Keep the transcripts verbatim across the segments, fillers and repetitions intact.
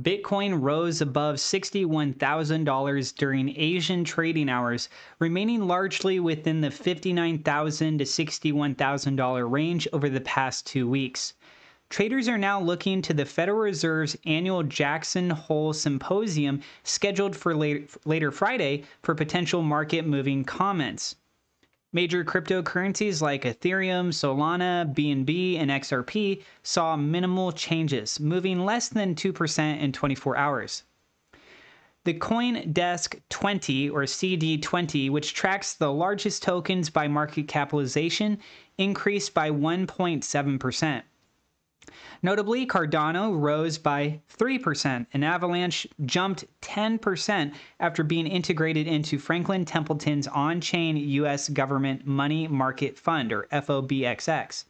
Bitcoin rose above sixty-one thousand dollars during Asian trading hours, remaining largely within the fifty-nine thousand dollars to sixty-one thousand dollars range over the past two weeks. Traders are now looking to the Federal Reserve's annual Jackson Hole Symposium scheduled for later, later Friday for potential market-moving comments. Major cryptocurrencies like Ethereum, Solana, B N B, and X R P saw minimal changes, moving less than two percent in twenty-four hours. The CoinDesk twenty, or C D twenty, which tracks the largest tokens by market capitalization, increased by one point seven percent. Notably, Cardano rose by three percent, and Avalanche jumped ten percent after being integrated into Franklin Templeton's on-chain U S government money market fund, or F O B X X.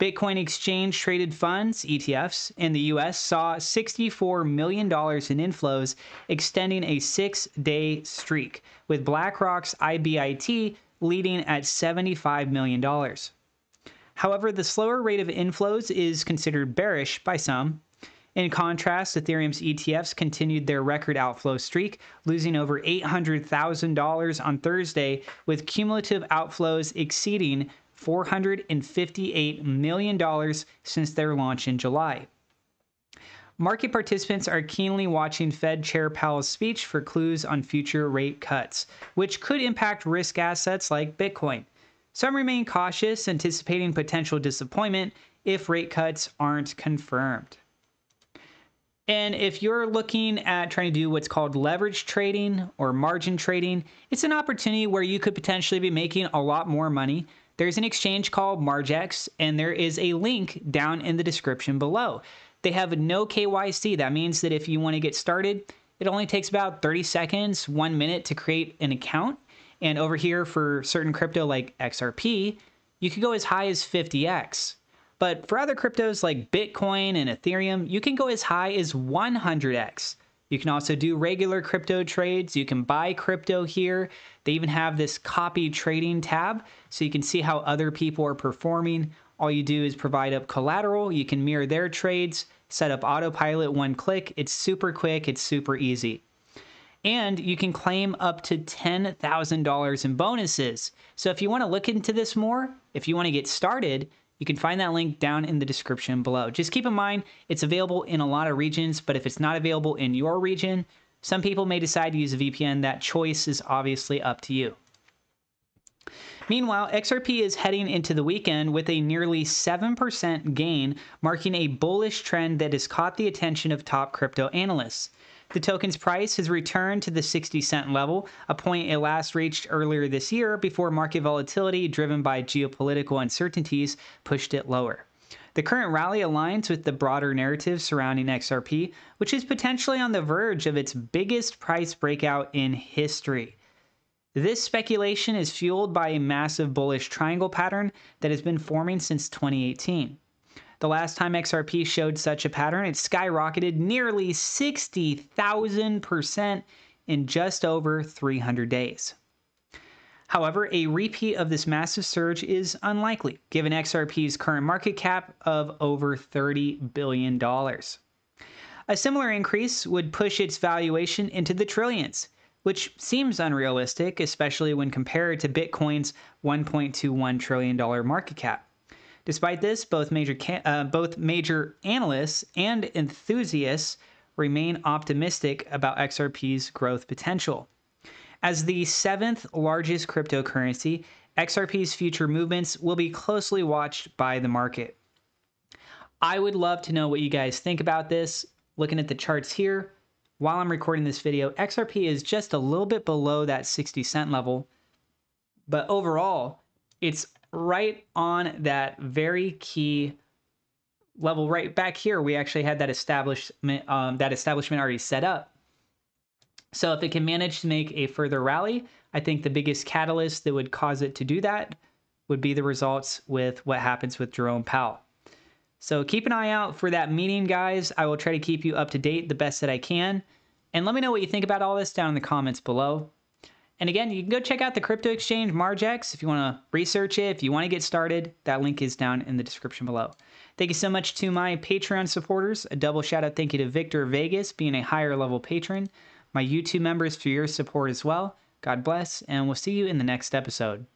Bitcoin exchange traded funds, E T Fs, in the U S saw sixty-four million dollars in inflows, extending a six-day streak, with BlackRock's I B I T leading at seventy-five million dollars. However, the slower rate of inflows is considered bearish by some. In contrast, Ethereum's E T Fs continued their record outflow streak, losing over eight hundred thousand dollars on Thursday, with cumulative outflows exceeding four hundred fifty-eight million dollars since their launch in July. Market participants are keenly watching Fed Chair Powell's speech for clues on future rate cuts, which could impact risk assets like Bitcoin. Some remain cautious, anticipating potential disappointment if rate cuts aren't confirmed. And if you're looking at trying to do what's called leverage trading or margin trading, it's an opportunity where you could potentially be making a lot more money. There's an exchange called Margex, and there is a link down in the description below. They have no K Y C. That means that if you want to get started, it only takes about thirty seconds, one minute to create an account. And over here for certain crypto like X R P, you could go as high as fifty X. But for other cryptos like Bitcoin and Ethereum, you can go as high as one hundred X. You can also do regular crypto trades. You can buy crypto here. They even have this copy trading tab, so you can see how other people are performing. All you do is provide up collateral. You can mirror their trades, set up autopilot one click. It's super quick. It's super easy. And you can claim up to ten thousand dollars in bonuses. So if you want to look into this more, if you want to get started, you can find that link down in the description below. Just keep in mind, it's available in a lot of regions, but if it's not available in your region, some people may decide to use a V P N. That choice is obviously up to you. Meanwhile, X R P is heading into the weekend with a nearly seven percent gain, marking a bullish trend that has caught the attention of top crypto analysts. The token's price has returned to the sixty cent level, a point it last reached earlier this year before market volatility driven by geopolitical uncertainties pushed it lower. The current rally aligns with the broader narrative surrounding X R P, which is potentially on the verge of its biggest price breakout in history. This speculation is fueled by a massive bullish triangle pattern that has been forming since twenty eighteen. The last time X R P showed such a pattern, it skyrocketed nearly sixty thousand percent in just over three hundred days. However, a repeat of this massive surge is unlikely, given X R P's current market cap of over thirty billion dollars. A similar increase would push its valuation into the trillions, which seems unrealistic, especially when compared to Bitcoin's one point two one trillion dollars market cap. Despite this, both major, uh, both major analysts and enthusiasts remain optimistic about X R P's growth potential. As the seventh largest cryptocurrency, X R P's future movements will be closely watched by the market. I would love to know what you guys think about this. Looking at the charts here, while I'm recording this video, X R P is just a little bit below that sixty cent level, but overall, it's right on that very key level right back here. We actually had that establishment um, that establishment already set up. So if it can manage to make a further rally, I think the biggest catalyst that would cause it to do that would be the results with what happens with Jerome Powell. So keep an eye out for that meeting, guys. I will try to keep you up to date the best that I can. And let me know what you think about all this down in the comments below. And again, you can go check out the crypto exchange Margex if you want to research it, if you want to get started. That link is down in the description below. Thank you so much to my Patreon supporters. A double shout out thank you to Victor Vegas, being a higher level patron. My YouTube members, for your support as well. God bless, and we'll see you in the next episode.